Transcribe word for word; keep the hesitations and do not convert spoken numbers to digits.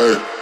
Hey.